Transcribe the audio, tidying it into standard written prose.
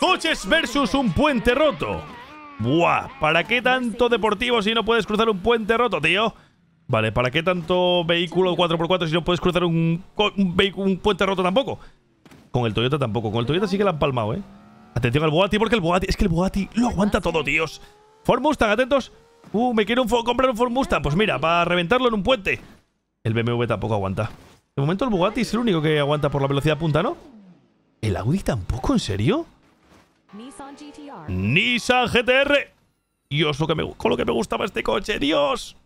Coches versus un puente roto. Buah, ¿para qué tanto deportivo si no puedes cruzar un puente roto, tío? Vale, ¿para qué tanto vehículo 4x4 si no puedes cruzar un puente roto tampoco? Con el Toyota tampoco. Con el Toyota sí que la han palmado, ¿eh? Atención al Bugatti, porque el Bugatti... Es que el Bugatti lo aguanta todo, tíos. Ford Mustang, atentos. Me quiero comprar un Ford Mustang. Pues mira, para reventarlo en un puente. El BMW tampoco aguanta. De momento el Bugatti es el único que aguanta por la velocidad punta, ¿no? ¿El Audi tampoco? ¿En serio? Nissan GTR. Dios, con lo que me gustaba este coche. ¡Dios!